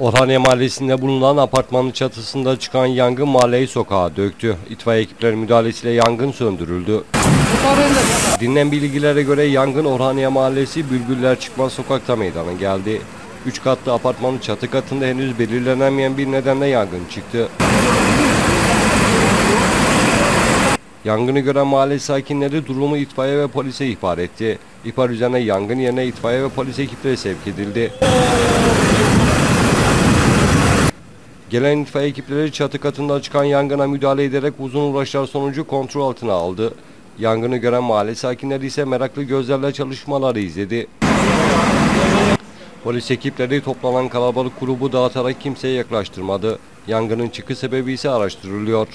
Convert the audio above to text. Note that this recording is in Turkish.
Orhaniye Mahallesi'nde bulunan apartmanın çatısında çıkan yangın mahalleyi sokağa döktü. İtfaiye ekipleri müdahalesiyle yangın söndürüldü. Dinlen bilgilere göre yangın Orhaniye Mahallesi Bülbüller Çıkmaz Sokak'ta meydana geldi. 3 katlı apartmanın çatı katında henüz belirlenemeyen bir nedenle yangın çıktı. Yangını gören mahalle sakinleri durumu itfaiye ve polise ihbar etti. İhbar üzerine yangın yerine itfaiye ve polis ekipleri sevk edildi. Gelen itfaiye ekipleri çatı katında çıkan yangına müdahale ederek uzun uğraşlar sonucu kontrol altına aldı. Yangını gören mahalle sakinleri ise meraklı gözlerle çalışmaları izledi. Polis ekipleri toplanan kalabalık grubu dağıtarak kimseye yaklaştırmadı. Yangının çıkış sebebi ise araştırılıyor.